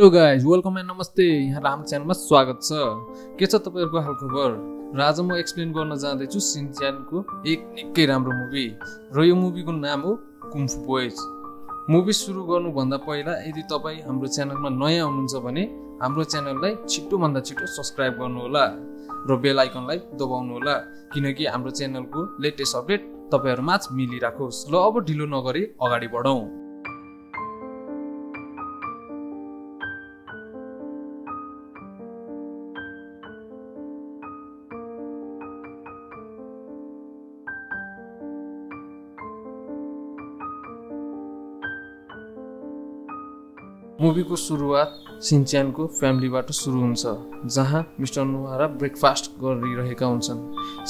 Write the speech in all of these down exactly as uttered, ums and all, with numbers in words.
Hello guys welcome and नमस्ते। यहाँ राम च्यानलमा स्वागत छ। के छ तपाईहरुको हालखबर? र आज म एक्सप्लेन गर्न जाँदै छु सिनच्यानको एक निकै राम्रो मुभी, र यो मुभीको नाम हो कुम्फू बॉयज। मुभी सुरु गर्नुभन्दा पहिला यदि तपाई हाम्रो च्यानलमा नयाँ हुनुहुन्छ भने हाम्रो च्यानललाई छिटो भन्दा छिटो सब्स्क्राइब गर्नुहोला र बेल आइकनलाई दबाउनुहोला, किनकि हाम्रो च्यानलको लेटेस्ट अपडेट तपाईहरुमाझ मिलिराखोस्। ल अब ढिलो नगरी अगाडि बढौं। मूवी को सुरुआत सिनच्यान को फ्यामिलीबाट सुरु हुन्छ, जहाँ मिस्टर नोहारा ब्रेकफास्ट गरिरहेका हुन्छन्।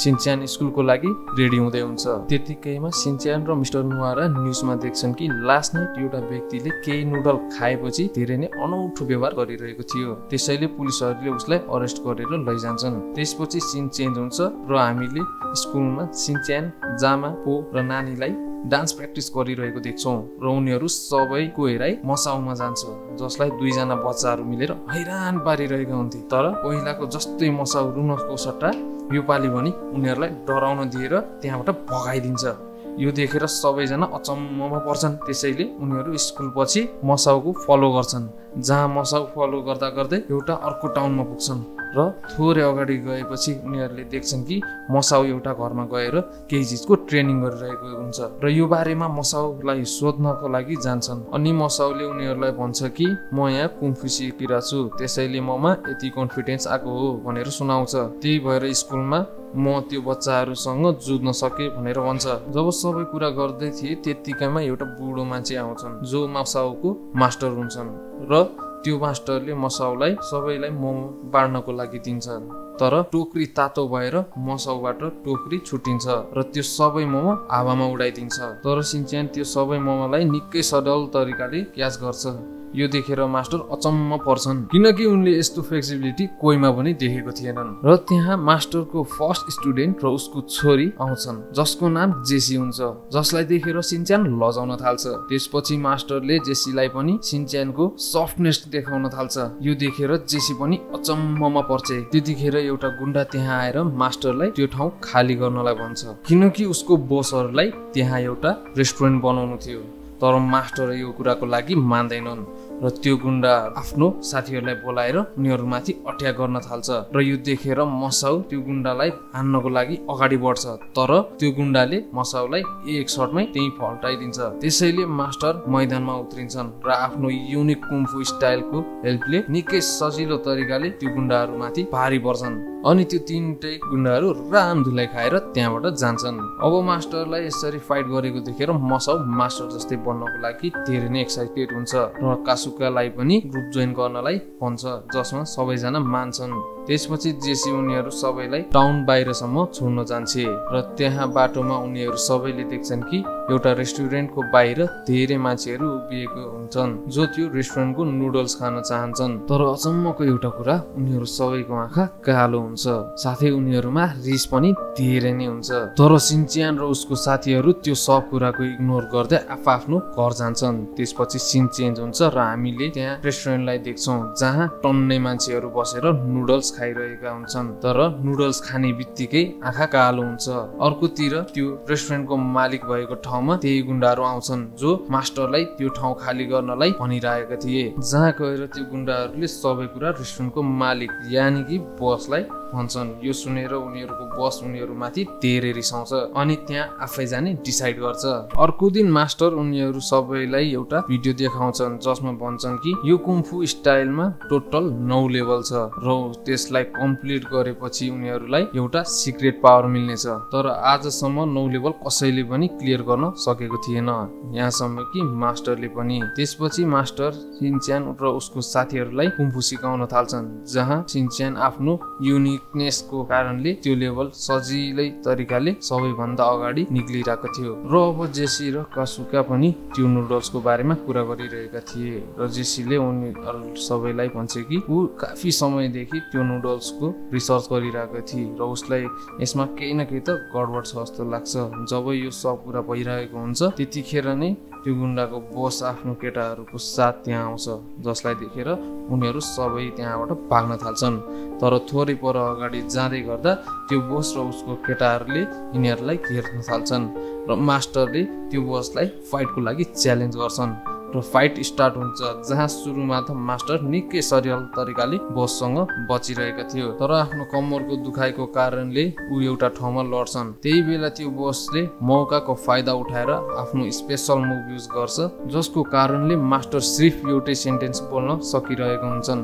सिनच्यान स्कुलको लागि रेडी हुँदै हुन्छ। त्यतिकैमा सिनच्यान र मिस्टर नोहारा न्युजमा देख्छन् कि लास्ट नाइट एउटा व्यक्तिले केही नुडल खाएपछि धेरै नै अनौठो व्यवहार गरिरहेको थियो। त्यसैले पुलिसहरूले उसलाई अरेस्ट गरेर लैजान्छन्। त्यसपछि सिन चेन्ज हुन्छ र हामीले स्कुलमा सिनच्यान, जामा, पो र नानीलाई डान्स प्र्याक्टिस गरिरहेको देख्छौं र उनीहरू सबैको हेराई मसाउमा जान्छ, जसलाई दुईजना बच्चाहरू मिलेर हैरान पारिरहेका हुन्थे। तर पहिलाको जस्तै मसाउ रुनको सट्टा यो पाली भने उनीहरूलाई डराउन दिएर त्यहाँबाट भगाइदिन्छ। यो देखेर सबैजना अचम्ममा पर्छन्। त्यसैले उनीहरू स्कुल पछि मसाउको फलो गर्छन्, जहाँ मसाउ फलो गर्दा गर्दै एउटा अर्को टाउनमा पुग्छन् र थोरै अगाडि गएपछि उनीहरूले देख्छन् कि मसाउ एउटा घरमा गएर केही चीजको ट्रेनिङ गरिरहेको हुन्छ र यो बारेमा मसाउलाई सोध्नको लागि जान्छन्। अनि मसाउले उनीहरूलाई भन्छ कि म यहाँ कुम्फू सिकेर छु, त्यसैले ममा यति कन्फिडेन्स आको हो भनेर सुनाउँछ। त्यही भएर स्कुलमा म त्यो बच्चाहरूसँग जुझ्न सके भनेर भन्छ। जब सबै कुरा गर्दै थिए त्यतिकैमा एउटा बुढो मान्छे आउँछन्, जो मसाउको मास्टर हुन्छन् र त्यो मास्टरले मसाउलाई सबैलाई मोमो बाड्नको लागि दिन्छन्। तर टोकरी तातो भएर मसाउबाट टोकरी छुटिन्छ र त्यो सबै मोमो हावामा उडाइदिन्छ। तर सिनच्यान त्यो सबै मोमोलाई निकै सरल तरिकाले क्याच गर्छ। यो देखेर मास्टर अचम्म पर्छन्, किनकि उनले यस्तो फ्लेक्सिबिलिटी कोहीमा पनि देखेको थिएनन्। र त्यहाँ मास्टरको फर्स्ट स्टुडेन्ट र उसको छोरी आउँछन्, जसको नाम जेसी हुन्छ, जसलाई देखेर सिनच्यान लजाउन थाल्छ। त्यसपछि मास्टरले जेसीलाई पनि सिनच्यानको सफ्टनेस देखाउन थाल्छ। यो देखेर जेसी पनि अचम्ममा पर्छ। त्यतिखेर एउटा गुन्डा त्यहाँ आएर मास्टरलाई त्यो ठाउँ खाली गर्नलाई भन्छ, किनकि उसको बोसहरूलाई त्यहाँ एउटा रेस्टुरेन्ट बनाउनु थियो। तर मास्टर यो कुराको लागि मान्दैनन् र त्यो गुन्डा आफ्नो साथीहरूलाई बोलाएर उनीहरूमाथि अट्याक गर्न थाल्छ। र यो देखेर मसाउ त्यो गुन्डालाई हान्नको लागि अगाडि बढ्छ, तर त्यो गुन्डाले मसाउलाई एक शटमै त्यही फल्टाइदिन्छ। त्यसैले मास्टर मैदानमा उत्रिन्छन् र आफ्नो युनिक कुम्फू स्टाइलको हेल्पले निकै सजिलो तरिकाले त्यो गुन्डाहरूमाथि भारी पर्छन्। अनि त्यो तीनटै गुन्डाहरू रामधुलाई खाएर त्यहाँबाट जान्छन्। अब मास्टरलाई यसरी फाइट गरेको देखेर मसाउ मास्टर जस्तै बन्नको लागि धेरै नै एक्साइटेड हुन्छ र कासुकालाई पनि ग्रुप जोइन गर्नलाई भन्छ, जसमा सबैजना मान्छन्। त्यसपछि जेसी उनीहरू सबैलाई टाउन बाहिरसम्म छोड्न जान्छ र त्यहाँ बाटोमा उनीहरू सबैले देख्छन् कि एउटा रेस्टुरेन्टको बाहिर धेरै मान्छेहरू उभिएको हुन्छन्, जो त्यो रेस्टुरेन्टको नुडल्स खान चाहन्छन्। तर अचम्मको एउटा कुरा, उनीहरू सबैको आँखा कालो हुन्छ, साथै उनीहरूमा रिस पनि धेरै नै हुन्छ। तर सिनच्यान र उसको साथीहरू त्यो सब कुराको इग्नोर गर्दै आफआफ्नो घर जान्छन्। त्यसपछि सिन चेन्ज हुन्छ र हामीले त्यहाँ रेस्टुरेन्टलाई देख्छौँ, जहाँ टन्नै मान्छेहरू बसेर नुडल्स खाइरहेका हुन्छन्। तर नुडल्स खाने बित्तिकै आँखा कालो हुन्छ। अर्कोतिर त्यो रेस्टुरेन्टको मालिक भएको ठाउँमा त्यही गुन्डाहरू आउँछन्, जो मास्टरलाई त्यो ठाउँ खाली गर्नलाई भनिरहेका थिए। जहाँ गएर त्यो गुन्डाहरूले सबै कुरा रेस्टुरेन्टको मालिक यानि कि बसलाई भन्छन्। यो सुनेर उनीहरूको बस उनीहरूमाथि धेरै रिसाउँछ अनि त्यहाँ आफै जाने डिसाइड गर्छ। अर्को दिन मास्टर उनीहरू सबैलाई एउटा भिडियो देखाउँछन्, जसमा भन्छन् कि यो कुम्फू स्टाइलमा टोटल नौ लेभल छ र त्यसलाई कम्प्लिट गरेपछि उनीहरूलाई एउटा सिक्रेट पावर मिल्नेछ। तर आजसम्म नौ लेभल कसैले पनि क्लियर गर्न सकेको थिएन, यहाँसम्म कि मास्टरले पनि। त्यसपछि मास्टर सिनच्यान र उसको साथीहरूलाई कुम्फू सिकाउन थाल्छन्, जहाँ सिनच्यान आफ्नो युनिक नेसको कारणले त्यो लेभल सजिलै तरिकाले सबैभन्दा अगाडि निक्लिरहेको थियो। र अब जेसी र कासुका पनि त्यो नुडल्सको बारेमा कुरा गरिरहेका थिए र जेसीले उनीहरू सबैलाई भन्छ कि ऊ काफी समयदेखि त्यो नुडल्सको रिसर्च गरिरहेको थिए र उसलाई यसमा केही न केही त गडबड छ जस्तो लाग्छ। जब यो सब कुरा भइरहेको हुन्छ त्यतिखेर नै त्यो गुण्डाको बस आफ्नो केटाहरुको साथ त्यहाँ आउँछ जसलाई देखेर उनीहरु सबै त्यहाँबाट भाग्न थाल्छन्। तर थोरै पर अगाडि जाँदै गर्दा त्यो बस र उसको केटाहरुले यिनीहरुलाई घेर्न थाल्छन् र मास्टरले त्यो बसलाई फाइटको लागि च्यालेन्ज गर्छन् र फाइट स्टार्ट हुन्छ जहाँ सुरुमा त मास्टर निकै सरियल तरिकाले बससँग बचिरहेको थियो तर आफ्नो कम्मरको दुखाइको कारणले उ एउटा ठाउँमा लड्छन्। त्यही बेला त्यो बसले मौकाको फाइदा उठाएर आफ्नो स्पेशल मुभ युज गर्छ जसको कारणले मास्टर सिर्फ एउटै सेन्टेन्स बोल्न सकिरहेको हुन्छन्।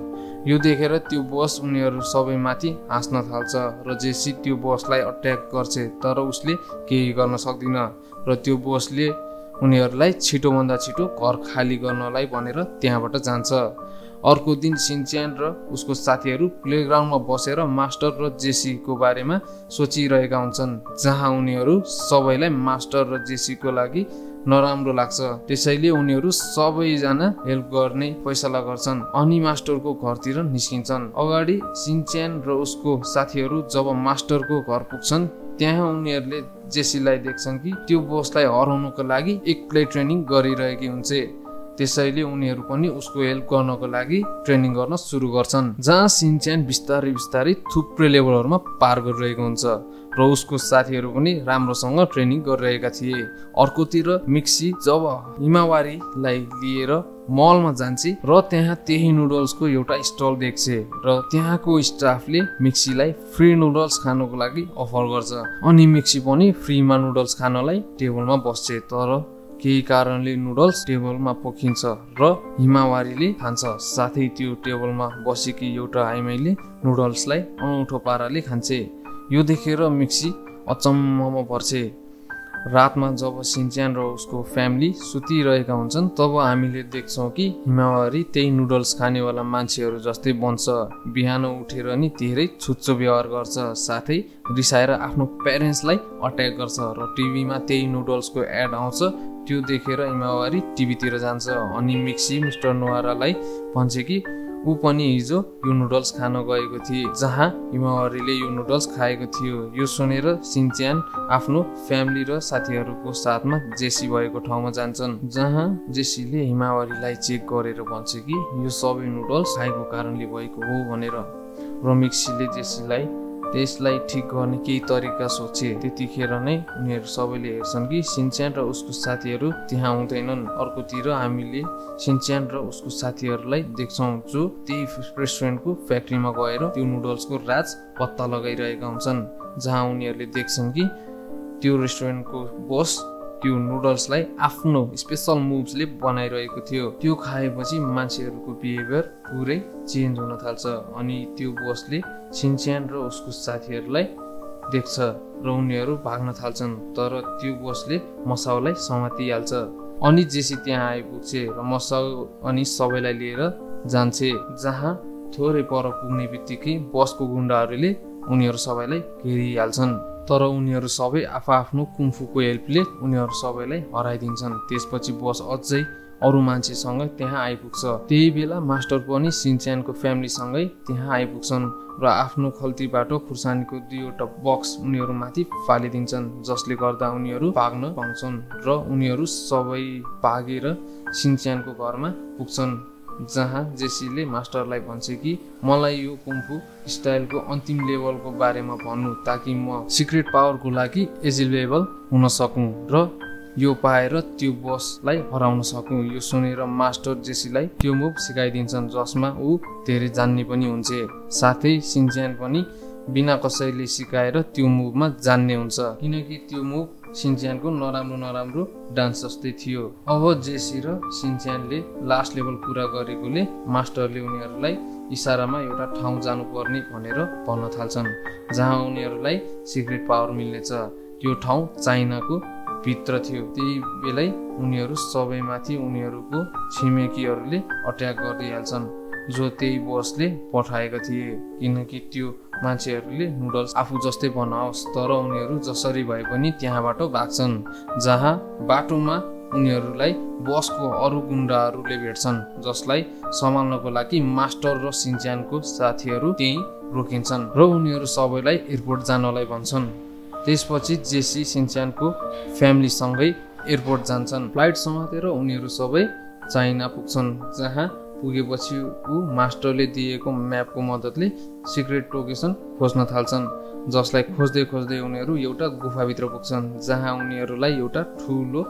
यो देखेर त्यो बस उनीहरु सबैमाथि हाँस्न थाल्छ र जेसी त्यो बसलाई अट्याक गर्छ तर उसले केही गर्न सक्दैन र त्यो बसले उनीहरुलाई छिटो भन्दा छिटो घर खाली गर्नलाई भनेर त्यहाँबाट जान्छ। अर्को दिन शिनच्यान र उसको साथीहरु प्लेग्राउन्डमा बसेर मास्टर र जेसीको बारेमा सोचिरहेका हुन्छन् जहाँ उनीहरु सबैलाई मास्टर र जेसीको लागि नराम्रो लाग्छ। त्यसैले उनीहरु सबैजना हेल्प गर्ने फैसला गर्छन् अनि मास्टरको घरतिर निस्किन्छन्। अगाडि शिनच्यान र उसको साथीहरु जब मास्टरको घर पुग्छन् त्यहाँ उनीहरुले जेसीलाई देख्छन् कि त्यो बसलाई हराउनको लागि एक्लै ट्रेनिङ गरिरहेकी हुन्छ। त्यसैले उनीहरु पनि उसको हेल्प गर्नको लागि ट्रेनिङ गर्न सुरु गर्छन् जहाँ शिनच्यान बिस्तारै बिस्तारै थुप्रै लेभलहरुमा पार गरिरहेको हुन्छ र उसको साथीहरु पनि राम्रोसँग ट्रेनिङ गरिरहेका थिए। अर्कोतिर मिक्सी जब हिमावारीलाई लिएर मलमा जान्छ र त्यहाँ त्यही नुडल्सको एउटा स्टल देख्छ र त्यहाँको स्टाफले मिक्सीलाई फ्री नुडल्स खानको लागि अफर गर्छ अनि मिक्सी पनि फ्रीमा नुडल्स खानलाई टेबलमा बस्छ तर केही कारणले नुडल्स टेबलमा पोखिन्छ र हिमावारीले खान्छ। साथै त्यो टेबलमा बसेकी एउटा आइमाईले नुडल्सलाई अनौठो पाराले खान्छ। यो देखेर मिक्सी अचम्ममा पर्छ। रातमा जब शिनच्यान र उसको फ्यामिली सुतिरहेका हुन्छन् तब हामीले देख्छौं कि हिमावारी त्यही नुडल्स खानेवाला मान्छेहरू जस्तै बन्छ। बिहान उठेर नि धेरै छुच्चो व्यवहार गर्छ साथै रिसाएर आफ्नो प्यारेन्ट्सलाई अट्याक गर्छ र टिभीमा त्यही नुडल्सको एड आउँछ। त्यो देखेर हिमावारी टिभीतिर जान्छ अनि मिक्सी मिस्टर नोवारालाई भन्छ कि ऊ पनि हिजो यो नुडल्स खान गएको थिए जहाँ हिमावारीले यो नुडल्स खाएको थियो। यो सुनेर शिनच्यान आफ्नो फ्यामिली र साथीहरूको साथमा जेसी भएको ठाउँमा जान्छन् जहाँ जेसीले हिमावारीलाई चेक गरेर भन्छ कि यो सबै नुडल्स खाएको कारणले भएको हो भनेर र मिक्सीले जेसीलाई त्यसलाई ठीक गर्ने केही तरिका सोचे। त्यतिखेर नै उनीहरु सबैले हेर्छन् कि शिनच्यान र उसको साथीहरु त्यहाँ हुँदैनन्। अर्कोतिर हामीले शिनच्यान र उसको साथीहरुलाई देख्छौं जो त्यही रेस्टुरेन्टको फ्याक्ट्रीमा गएर त्यो नुडल्सको राज पत्ता लगाइरहेका हुन्छन् जहाँ उनीहरुले देख्छन् कि त्यो रेस्टुरेन्टको बस त्यो नुडल्सलाई आफ्नो स्पेशल मुभ्सले बनाइरहेको थियो। त्यो खाएपछि मान्छेहरुको बिहेभियर पुरै चेन्ज हुन थाल्छ अनि त्यो बसले शिनच्यान र उसको साथीहरुलाई देख्छ र उनीहरु भाग्न थाल्छन् तर त्यो बसले मसाउलाई समातिहाल्छ अनि जेसी त्यहाँ आइपुग्छ र मसाउ अनि सबैलाई लिएर जान्छ जहाँ थोरै पर पुग्ने बित्तिकै बसको गुण्डाहरुले उनीहरु सबैलाई घेरिहाल्छन् तर उनीहरु सबै आफआफ्नो कुम्फुको हेल्पले उनीहरु सबैलाई हराइदिन्छन्। त्यसपछि बस अझै अरु मान्छेसँग त्यहाँ आइपुग्छ। त्यही बेला मास्टर पनि शिनच्यानको फ्यामिलीसँगै त्यहाँ आइपुग्छन् र आफ्नो खल्तीबाट खुर्सानीको दुईवटा बक्स उनीहरुमाथि फालिदिन्छन् जसले गर्दा उनीहरु भाग्न पाउँछन् र उनीहरु सबै भागेर शिनच्यानको घरमा पुग्छन् जहाँ जेसीले मास्टरलाई भन्छ कि मलाई यो कुम्फु स्टाइलको अन्तिम लेभलको बारेमा भन्नु ताकि म सिक्रेट पावरको लागि एजिलेबल हुन सकूँ र यो पाएर त्यो बसलाई हराउन सकूँ। यो सुनेर मास्टर जेसीलाई त्यो मुभ सिकाइदिन्छन् जसमा ऊ धेरै जान्ने पनि हुन्छ। साथै शिनच्यान पनि बिना कसैले सिकाएर त्यो मुभमा जान्ने हुन्छ किनकि त्यो मुभ शिनच्यानको नराम्रो नराम्रो डान्स जस्तै थियो। अब जेसी र शिनच्यानले लास्ट लेभल पुरा गरेकोले मास्टरले उनीहरुलाई इशारामा एउटा ठाउँ जानुपर्ने भनेर भन्न थाल्छन् जहाँ उनीहरुलाई सिक्रेट पावर मिल्नेछ। त्यो ठाउँ चाइनाको भित्र थियो। त्यही बेलै उनीहरु सबैमाथि उनीहरुको छिमेकीहरुले अट्याक गरिहाल्छन् जो त्यही बसले पठाएको थिए किनकि त्यो मान्छेहरुले नुडल्स आफू जस्तै बनाओस् तर उनीहरु जसरी भए पनि त्यहाँबाट भाग्छन् जहाँ बाटोमा उनीहरुलाई बसको अरु गुण्डाहरुले भेट्छन् जसलाई सम्हाल्नको लागि मास्टर र शिनच्यानको साथीहरु त्यही रोकिन्छन् र उनीहरु सबैलाई एयरपोर्ट जानलाई भन्छन्। त्यसपछि जेसी शिनच्यानको फ्यामिलीसँगै एयरपोर्ट जान्छन्, फ्लाइट समातेर उनीहरू सबै चाइना पुग्छन्, जहाँ पुगेपछि ऊ मास्टरले दिएको म्यापको मद्दतले सिक्रेट लोकेसन खोज्न थाल्छन्, जसलाई खोज्दै खोज्दै उनीहरू एउटा गुफाभित्र पुग्छन् जहाँ उनीहरूलाई एउटा ठुलो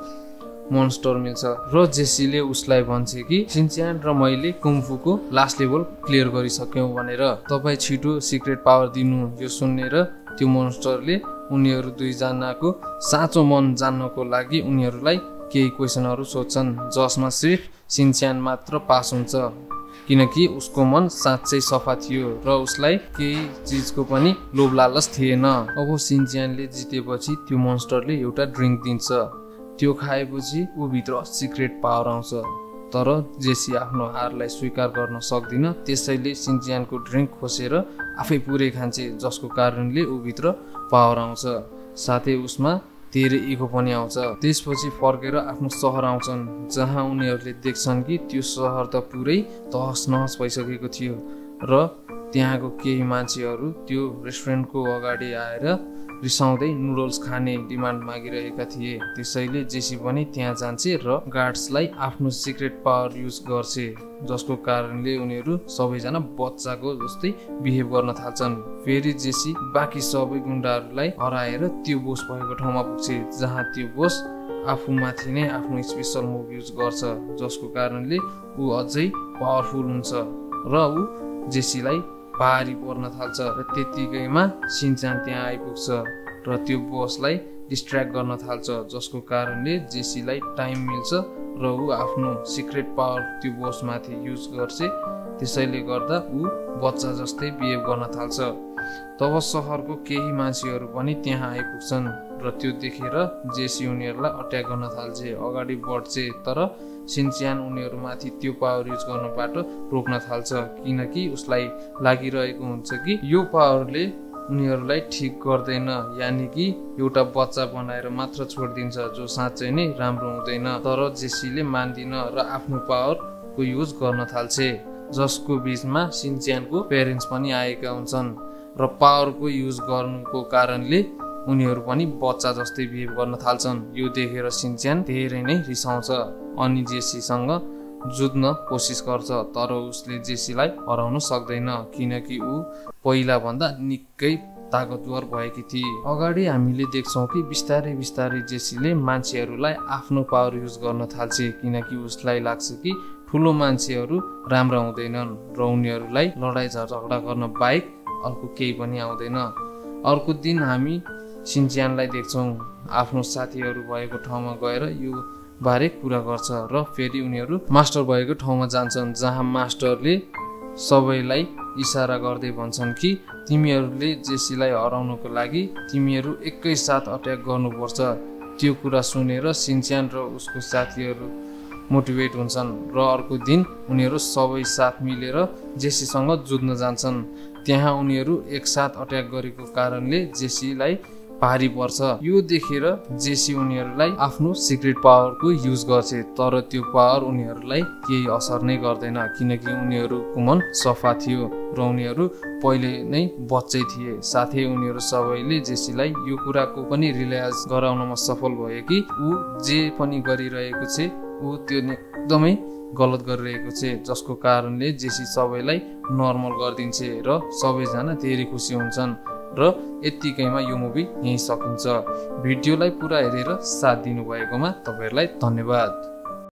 मोन्स्टर मिल्छ र जेसीले उसलाई भन्छ कि शिनच्यान र मैले कुम्फुको लास्ट लेभल क्लियर गरिसक्यौं भनेर। तपाई छिटो सिक्रेट पावर दिनु, यो सुनेर त्यो मोन्स्टरले उनीहरू दुईजनाको साँचो मन जान्नको लागि उनीहरूलाई केही क्वेशनहरू सोध्छन्, जसमा सिर्फ शिनच्यान मात्र पास हुन्छ किनकि उसको मन साँच्चै सफा थियो र उसलाई केही चीजको पनि लोभ लालच थिएन। अब शिनच्यानले जितेपछि त्यो मोन्स्टरले एउटा ड्रिंक दिन्छ, त्यो खाएपछि ऊ भित्र सिक्रेट पावर आउँछ, तर जेसी आफ्नो हारलाई स्वीकार गर्न सक्दिन, त्यसैले शिनच्यानको ड्रिंक खोसेर आफै पुरै खान्छे, जसको कारणले ऊ भित्र पावर आउँछ, साथै उसमा तेरे इगो पनि आउँछ। त्यसपछि फर्केर आफ्नो शहर आउँछन् जहाँ उनीहरूले देख्छन् कि त्यो शहर त पुरै तहस नहस भइसकेको थियो र त्यहाँको केही मान्छेहरू त्यो रेस्टुरेन्टको अगाडि आएर रिसाउँदै नुडल्स खाने डिमान्ड मागिरहेका थिए, त्यसैले जेसी पनि त्यहाँ जान्छे र गार्ड्सलाई आफ्नो सिक्रेट पावर युज गर्छे, जसको कारणले उनीहरू सबैजना बच्चाको जस्तै बिहेभ गर्न थाल्छन्। फेरि जेसी बाँकी सबै गुण्डाहरूलाई हराएर त्यो बोस भएको ठाउँमा पुग्छ जहाँ त्यो बोस आफूमाथि नै आफ्नो स्पेसल मुभ युज गर्छ, जसको कारणले ऊ अझै पावरफुल हुन्छ र ऊ जेसीलाई भारी पर्न थाल्छ र त्यतिकैमा शिनच्यान त्यहाँ आइपुग्छ र त्यो बसलाई डिस्ट्र्याक्ट गर्न थाल्छ, जसको कारणले जेसीलाई टाइम मिल्छ र ऊ आफ्नो सिक्रेट पावर त्यो बसमाथि युज गर्छ, त्यसैले गर्दा ऊ बच्चा जस्तै बिहेभ गर्न थाल्छ। तब शहरको केही मान्छेहरू पनि त्यहाँ आइपुग्छन् र त्यो देखेर जेसी उनीहरूलाई अट्याक गर्न थाल्छ, अगाडि बढ्छ, तर शिनच्यान उनीहरूमाथि त्यो पावर युज गर्नबाट रोक्न थाल्छ किनकि उसलाई लागिरहेको हुन्छ कि यो पावरले उनीहरूलाई ठिक गर्दैन, यानि कि एउटा बच्चा बनाएर मात्र छोडिदिन्छ जो साँच्चै नै राम्रो हुँदैन। तर जेसीले मान्दिन र आफ्नो पावरको युज गर्न थाल्छ, जसको बीचमा शिनच्यानको पेरेन्ट्स पनि आएका हुन्छन् र पावरको युज गर्नुको कारणले उनीहरू पनि बच्चा जस्तै बिहेभ गर्न थाल्छन्। यो देखेर शिनच्यान धेरै नै रिसाउँछ अनि जेसीसँग जुझ्न कोसिस गर्छ, तर उसले जेसीलाई हराउन सक्दैन किनकि ऊ पहिला भन्दा निकै ताकतवर भएकी थिए। अगाडि हामीले देख्छौँ कि बिस्तारै बिस्तारै जेसीले मान्छेहरूलाई आफ्नो पावर युज गर्न थाल्छ किनकि उसलाई लाग्छ कि ठुलो मान्छेहरू राम्रा हुँदैनन् र उनीहरूलाई लडाई झगडा गर्न बाहेक अर्को केही पनि आउँदैन। अर्को दिन हामी शिनच्यानलाई देख्छौँ आफ्नो साथीहरू भएको ठाउँमा गएर यो बारे कुरा गर्छ र फेरि उनीहरू मास्टर भएको ठाउँमा जान्छन् जहाँ मास्टरले सबैलाई इशारा गर्दै भन्छन् कि तिमीहरूले जेसीलाई हराउनको लागि तिमीहरू एकैसाथ अट्याक गर्नुपर्छ। त्यो कुरा सुनेर शिनच्यान र उसको साथीहरू मोटिभेट हुन्छन् र अर्को दिन उनीहरू सबै साथ मिलेर जेसीसँग जुझ्न जान्छन्। त्यहाँ उनीहरू एकसाथ अट्याक गरेको कारणले जेसीलाई भारी पर्छ। यो देखेर जेसी उनीहरूलाई आफ्नो सिक्रेट पावरको युज गर्छ, तर त्यो पावर उनीहरूलाई केही असर नै गर्दैन किनकि उनीहरूको मन सफा थियो र उनीहरू पहिले नै बच्चै थिए। साथै उनीहरू सबैले जेसीलाई यो कुराको पनि रियलाइज गराउनमा सफल भयो कि ऊ जे पनि गरिरहेको छ ऊ त्यो एकदमै गलत गरिरहेको छ, जसको कारणले जेसी सबैलाई नर्मल गरिदिन्छ र सबैजना धेरै खुसी हुन्छन् र यतिकैमा यो मुभी यहीँ सकिन्छ। भिडियोलाई पुरा हेरेर साथ दिनुभएकोमा तपाईहरुलाई धन्यवाद।